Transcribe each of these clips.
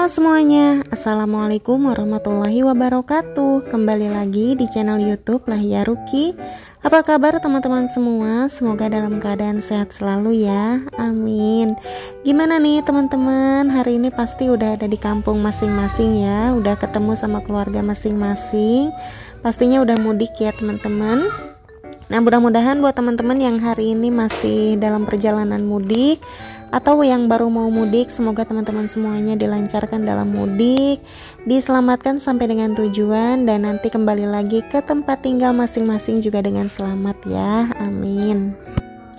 Halo semuanya, Assalamualaikum warahmatullahi wabarakatuh. Kembali lagi di channel YouTube Lahiya Ruki. Apa kabar teman-teman semua? Semoga dalam keadaan sehat selalu ya, amin. Gimana nih teman-teman, hari ini pasti udah ada di kampung masing-masing ya, udah ketemu sama keluarga masing-masing. Pastinya udah mudik ya teman-teman. Nah, mudah-mudahan buat teman-teman yang hari ini masih dalam perjalanan mudik atau yang baru mau mudik, semoga teman-teman semuanya dilancarkan dalam mudik, diselamatkan sampai dengan tujuan, dan nanti kembali lagi ke tempat tinggal masing-masing juga dengan selamat ya, amin.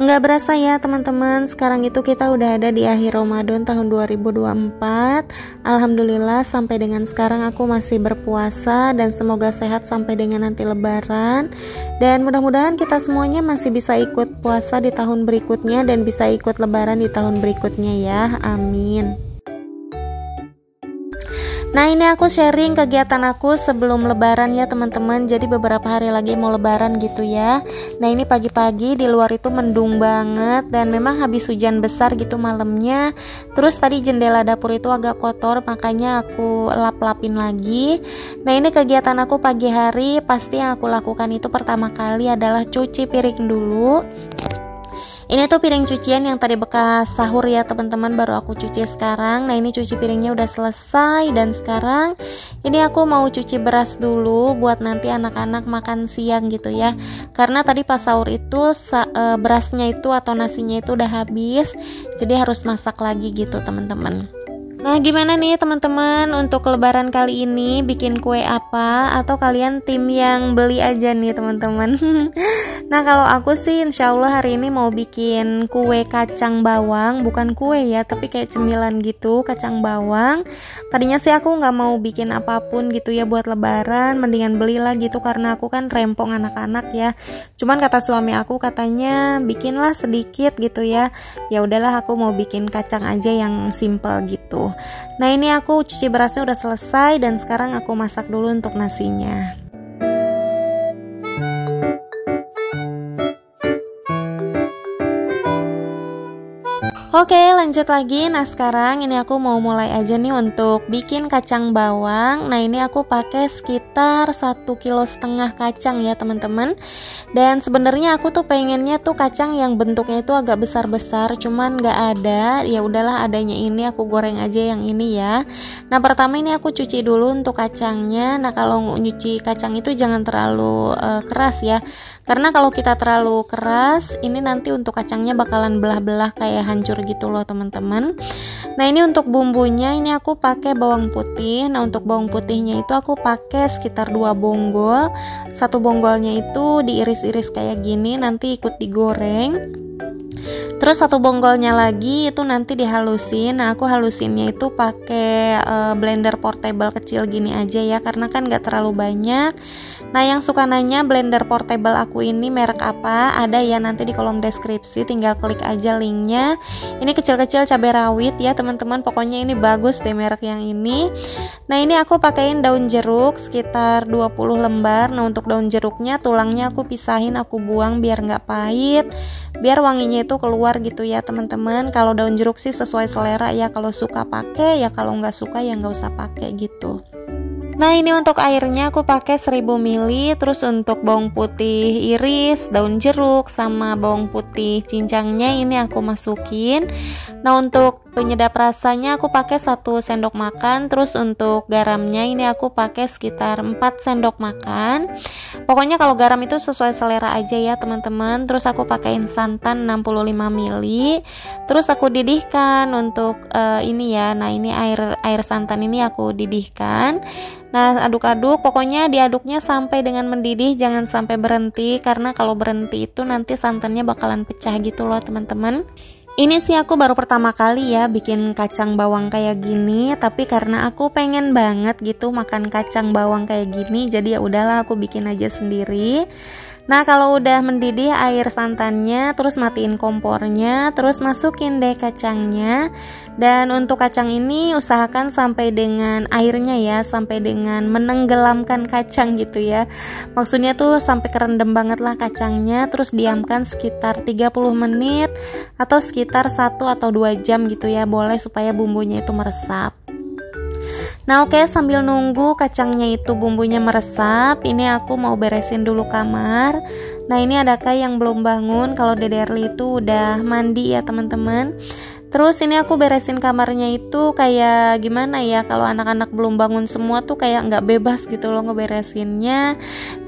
Nggak berasa ya teman-teman, sekarang itu kita udah ada di akhir Ramadan tahun 2024. Alhamdulillah sampai dengan sekarang aku masih berpuasa dan semoga sehat sampai dengan nanti lebaran. Dan mudah-mudahan kita semuanya masih bisa ikut puasa di tahun berikutnya dan bisa ikut lebaran di tahun berikutnya ya, amin. Nah, ini aku sharing kegiatan aku sebelum lebaran ya teman-teman. Jadi beberapa hari lagi mau lebaran gitu ya. Nah, ini pagi-pagi di luar itu mendung banget dan memang habis hujan besar gitu malamnya. Terus tadi jendela dapur itu agak kotor, makanya aku lap-lapin lagi. Nah, ini kegiatan aku pagi hari. Pasti yang aku lakukan itu pertama kali adalah cuci piring dulu. Ini tuh piring cucian yang tadi bekas sahur ya teman-teman, baru aku cuci sekarang. Nah, ini cuci piringnya udah selesai dan sekarang ini aku mau cuci beras dulu buat nanti anak-anak makan siang gitu ya. Karena tadi pas sahur itu berasnya itu atau nasinya itu udah habis, jadi harus masak lagi gitu teman-teman. Nah, gimana nih teman-teman untuk lebaran kali ini, bikin kue apa atau kalian tim yang beli aja nih teman-teman? Nah, kalau aku sih insyaallah hari ini mau bikin kue kacang bawang, bukan kue ya, tapi kayak cemilan gitu, kacang bawang. Tadinya sih aku nggak mau bikin apapun gitu ya buat lebaran, mendingan belilah gitu karena aku kan rempong anak-anak ya. Cuman kata suami aku katanya bikinlah sedikit gitu ya. Ya udahlah, aku mau bikin kacang aja yang simple gitu. Nah, ini aku cuci berasnya udah selesai dan sekarang aku masak dulu untuk nasinya. Oke, lanjut lagi. Nah, sekarang ini aku mau mulai aja nih untuk bikin kacang bawang. Nah, ini aku pakai sekitar 1,5 kilo kacang ya teman-teman. Dan sebenarnya aku tuh pengennya tuh kacang yang bentuknya itu agak besar-besar, cuman nggak ada. Ya udahlah, adanya ini aku goreng aja yang ini ya. Nah, pertama ini aku cuci dulu untuk kacangnya. Nah, kalau nyuci kacang itu jangan terlalu keras ya. Karena kalau kita terlalu keras, ini nanti untuk kacangnya bakalan belah-belah kayak hancur gitu loh teman-teman. Nah, ini untuk bumbunya ini aku pakai bawang putih. Nah, untuk bawang putihnya itu aku pakai sekitar 2 bonggol. Satu bonggolnya itu diiris-iris kayak gini, nanti ikut digoreng. Terus satu bonggolnya lagi itu nanti dihalusin. Nah, aku halusinnya itu pakai blender portable kecil gini aja ya, karena kan nggak terlalu banyak. Nah, yang suka nanya blender portable aku ini merek apa, ada ya nanti di kolom deskripsi, tinggal klik aja linknya. Ini kecil-kecil cabai rawit ya teman-teman, pokoknya ini bagus deh merek yang ini. Nah, ini aku pakaiin daun jeruk sekitar 20 lembar. Nah, untuk daun jeruknya tulangnya aku pisahin, aku buang biar nggak pahit, biar wanginya itu keluar gitu ya teman-teman. Kalau daun jeruk sih sesuai selera ya, kalau suka pakai ya, kalau nggak suka ya nggak usah pakai gitu. Nah, ini untuk airnya aku pakai 1000 ml. Terus untuk bawang putih iris, daun jeruk, sama bawang putih cincangnya ini aku masukin. Nah, untuk penyedap rasanya aku pakai 1 sendok makan. Terus untuk garamnya ini aku pakai sekitar 4 sendok makan. Pokoknya kalau garam itu sesuai selera aja ya teman-teman. Terus aku pakaiin santan 65 ml. Terus aku didihkan untuk ini ya. Nah, ini air santan ini aku didihkan. Nah, aduk-aduk, pokoknya diaduknya sampai dengan mendidih, jangan sampai berhenti, karena kalau berhenti itu nanti santannya bakalan pecah gitu loh teman-teman. Ini sih aku baru pertama kali ya bikin kacang bawang kayak gini, tapi karena aku pengen banget gitu makan kacang bawang kayak gini, jadi ya udahlah aku bikin aja sendiri. Nah, kalau udah mendidih air santannya, terus matiin kompornya, terus masukin deh kacangnya. Dan untuk kacang ini usahakan sampai dengan airnya ya, sampai dengan menenggelamkan kacang gitu ya. Maksudnya tuh sampai kerendam banget lah kacangnya, terus diamkan sekitar 30 menit atau sekitar 1 atau 2 jam gitu ya, boleh supaya bumbunya itu meresap. Nah oke, sambil nunggu kacangnya itu bumbunya meresap, ini aku mau beresin dulu kamar. Nah ini adakah yang belum bangun, kalau Dede Erli itu udah mandi ya teman-teman. Terus ini aku beresin kamarnya itu kayak gimana ya, kalau anak-anak belum bangun semua tuh kayak nggak bebas gitu loh ngeberesinnya.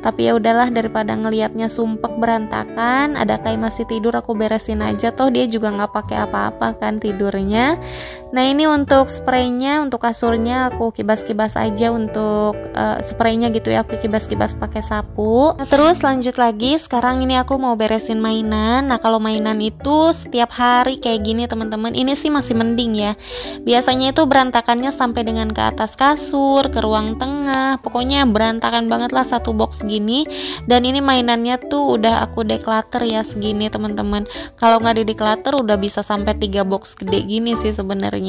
Tapi ya udahlah, daripada ngelihatnya sumpek berantakan, adakah masih tidur aku beresin aja, toh dia juga nggak pakai apa-apa kan tidurnya. Nah ini untuk spraynya, untuk kasurnya aku kibas-kibas aja untuk spraynya gitu ya, aku kibas-kibas pakai sapu. Nah, terus lanjut lagi, sekarang ini aku mau beresin mainan. Nah kalau mainan itu setiap hari kayak gini teman-teman, ini sih masih mending ya. Biasanya itu berantakannya sampai dengan ke atas kasur, ke ruang tengah, pokoknya berantakan banget lah satu box gini. Dan ini mainannya tuh udah aku declutter ya segini teman-teman. Kalau nggak di declutter udah bisa sampai 3 box gede gini sih sebenarnya.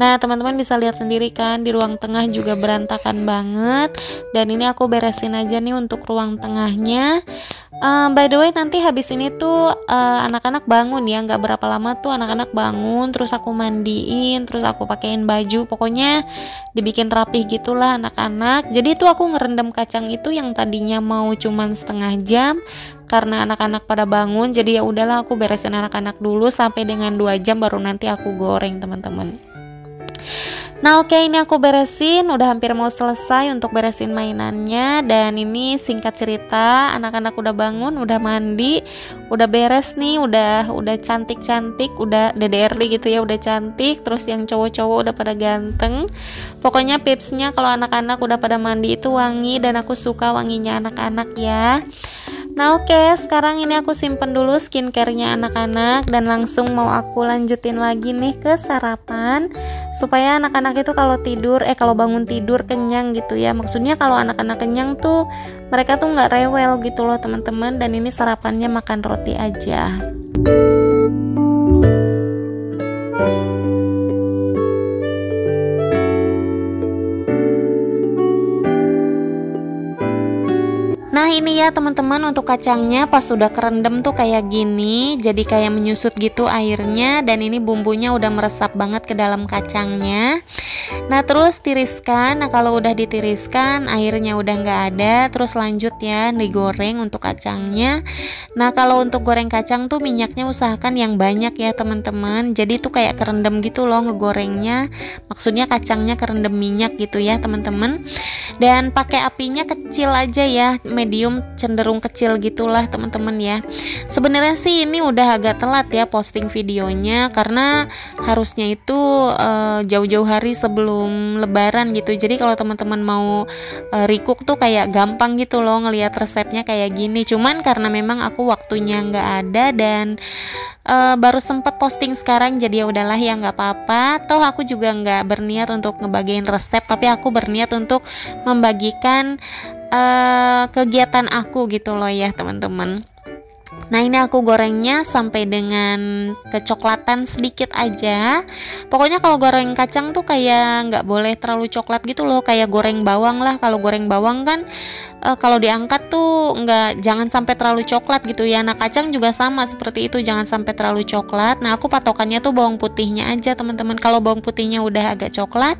Nah teman-teman bisa lihat sendiri kan, di ruang tengah juga berantakan banget. Dan ini aku beresin aja nih untuk ruang tengahnya. By the way, nanti habis ini tuh anak-anak bangun ya, nggak berapa lama tuh anak-anak bangun. Terus aku mandiin, terus aku pakein baju, pokoknya dibikin rapih gitulah anak-anak. Jadi itu aku ngerendam kacang itu yang tadinya mau cuman setengah jam, karena anak-anak pada bangun jadi ya udahlah aku beresin anak-anak dulu sampai dengan 2 jam baru nanti aku goreng teman-teman. Nah oke, ini aku beresin, udah hampir mau selesai untuk beresin mainannya. Dan ini singkat cerita, anak-anak udah bangun, udah mandi, udah beres nih, udah cantik-cantik, udah DDRD gitu ya, udah cantik. Terus yang cowok-cowok udah pada ganteng. Pokoknya pipsnya kalau anak-anak udah pada mandi itu wangi, dan aku suka wanginya anak-anak ya. Nah oke, sekarang ini aku simpen dulu skincare-nya anak-anak, dan langsung mau aku lanjutin lagi nih ke sarapan, supaya anak-anak itu kalau tidur kalau bangun tidur kenyang gitu ya. Maksudnya kalau anak-anak kenyang tuh mereka tuh nggak rewel gitu loh teman-teman. Dan ini sarapannya makan roti aja. Nah ini ya teman-teman untuk kacangnya, pas udah kerendam tuh kayak gini, jadi kayak menyusut gitu airnya. Dan ini bumbunya udah meresap banget ke dalam kacangnya. Nah terus tiriskan. Nah kalau udah ditiriskan airnya udah nggak ada, terus lanjut ya digoreng untuk kacangnya. Nah kalau untuk goreng kacang tuh minyaknya usahakan yang banyak ya teman-teman. Jadi tuh kayak kerendam gitu loh ngegorengnya, maksudnya kacangnya kerendam minyak gitu ya teman-teman. Dan pakai apinya kecil aja ya, medium cenderung kecil gitulah teman-teman ya. Sebenarnya sih ini udah agak telat ya posting videonya, karena harusnya itu jauh-jauh hari sebelum lebaran gitu. Jadi kalau teman-teman mau recook tuh kayak gampang gitu loh ngelihat resepnya kayak gini. Cuman karena memang aku waktunya nggak ada, dan baru sempat posting sekarang, jadi ya udahlah ya, nggak apa-apa. Toh aku juga nggak berniat untuk ngebagiin resep, tapi aku berniat untuk membagikan kegiatan aku gitu loh ya teman-teman. Nah ini aku gorengnya sampai dengan kecoklatan sedikit aja. Pokoknya kalau goreng kacang tuh kayak nggak boleh terlalu coklat gitu loh, kayak goreng bawang lah. Kalau goreng bawang kan kalau diangkat tuh nggak, jangan sampai terlalu coklat gitu ya. Nah kacang juga sama seperti itu, jangan sampai terlalu coklat. Nah aku patokannya tuh bawang putihnya aja teman-teman. Kalau bawang putihnya udah agak coklat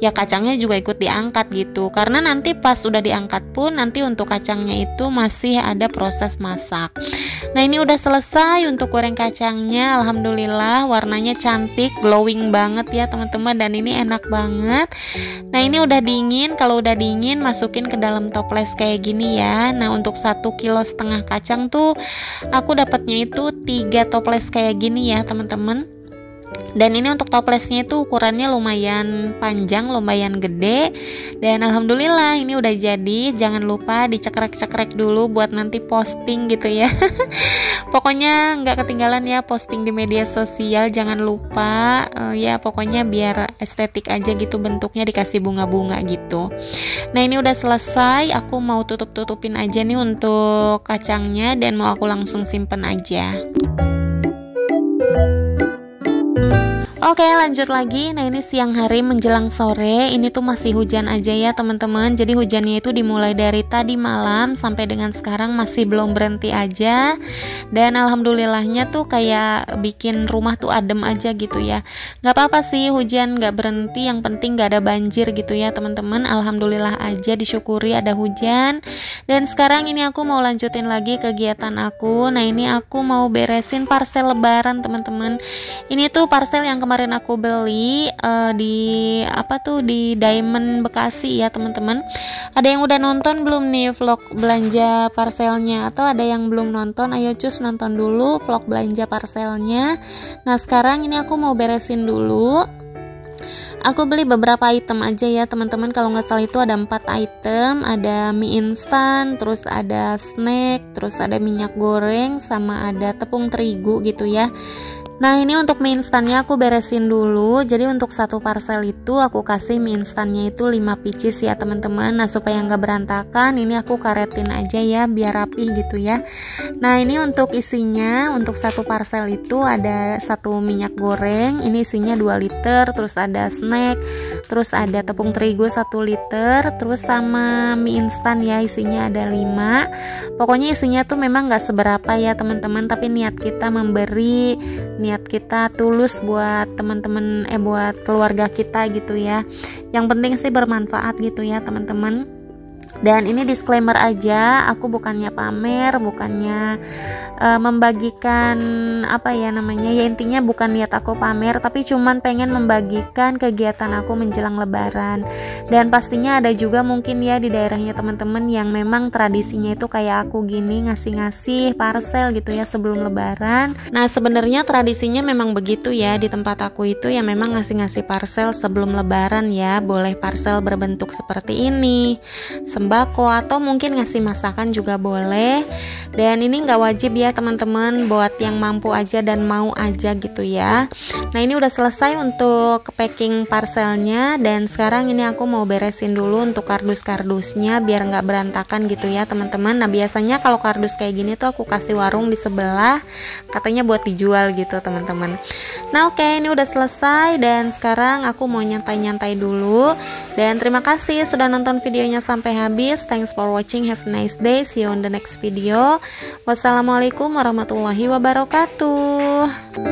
ya kacangnya juga ikut diangkat gitu, karena nanti pas udah diangkat pun nanti untuk kacangnya itu masih ada proses masak. Nah ini udah selesai untuk goreng kacangnya. Alhamdulillah warnanya cantik, glowing banget ya teman-teman. Dan ini enak banget. Nah ini udah dingin. Kalau udah dingin masukin ke dalam toples kayak gini ya. Nah untuk 1,5 kg kacang tuh aku dapatnya itu 3 toples kayak gini ya teman-teman. Dan ini untuk toplesnya itu ukurannya lumayan panjang, lumayan gede. Dan alhamdulillah ini udah jadi. Jangan lupa dicekrek-cekrek dulu buat nanti posting gitu ya. Pokoknya nggak ketinggalan ya posting di media sosial. Jangan lupa ya, pokoknya biar estetik aja gitu bentuknya, dikasih bunga-bunga gitu. Nah ini udah selesai. Aku mau tutup-tutupin aja nih untuk kacangnya, dan mau aku langsung simpen aja. Oke, lanjut lagi. Nah, ini siang hari menjelang sore. Ini tuh masih hujan aja ya teman-teman. Jadi hujannya itu dimulai dari tadi malam sampai dengan sekarang masih belum berhenti aja. Dan alhamdulillahnya tuh kayak bikin rumah tuh adem aja gitu ya. Gak apa-apa sih hujan gak berhenti, yang penting gak ada banjir gitu ya teman-teman. Alhamdulillah aja, disyukuri ada hujan. Dan sekarang ini aku mau lanjutin lagi kegiatan aku. Nah, ini aku mau beresin parcel lebaran teman-teman. Ini tuh parcel yang kemarin aku beli di Diamond Bekasi ya teman-teman. Ada yang udah nonton belum nih vlog belanja parselnya, atau ada yang belum nonton? Ayo cus nonton dulu vlog belanja parselnya. Nah, sekarang ini aku mau beresin dulu. Aku beli beberapa item aja ya teman-teman. Kalau nggak salah itu ada 4 item. Ada mie instan, terus ada snack, terus ada minyak goreng, sama ada tepung terigu gitu ya. Nah, ini untuk mie instannya aku beresin dulu. Jadi untuk satu parcel itu aku kasih mie instannya itu 5 pieces ya teman-teman. Nah, supaya nggak berantakan, ini aku karetin aja ya biar rapi gitu ya. Nah, ini untuk isinya, untuk satu parcel itu ada satu minyak goreng, ini isinya 2 liter, terus ada snack, terus ada tepung terigu 1 liter, terus sama mie instan ya isinya ada 5. Pokoknya isinya tuh memang nggak seberapa ya teman-teman, tapi niat kita memberi, niat kita tulus buat teman-teman, buat keluarga kita gitu ya. Yang penting sih bermanfaat gitu ya teman-teman. Dan ini disclaimer aja, aku bukannya pamer, bukannya membagikan ya intinya bukan niat aku pamer, tapi cuman pengen membagikan kegiatan aku menjelang lebaran. Dan pastinya ada juga mungkin ya di daerahnya teman-teman yang memang tradisinya itu kayak aku gini, ngasih-ngasih parcel gitu ya sebelum lebaran. Nah, sebenarnya tradisinya memang begitu ya di tempat aku itu ya, memang ngasih-ngasih parcel sebelum lebaran ya. Boleh parcel berbentuk seperti ini, sembako, atau mungkin ngasih masakan juga boleh. Dan ini nggak wajib ya teman-teman, buat yang mampu aja dan mau aja gitu ya. Nah, ini udah selesai untuk packing parcelnya, dan sekarang ini aku mau beresin dulu untuk kardus-kardusnya biar nggak berantakan gitu ya teman-teman. Nah, biasanya kalau kardus kayak gini tuh aku kasih warung di sebelah, katanya buat dijual gitu teman-teman. Nah, oke, ini udah selesai dan sekarang aku mau nyantai-nyantai dulu. Dan terima kasih sudah nonton videonya sampai habis. Thanks for watching. Have a nice day. See you on the next video. Wassalamualaikum warahmatullahi wabarakatuh.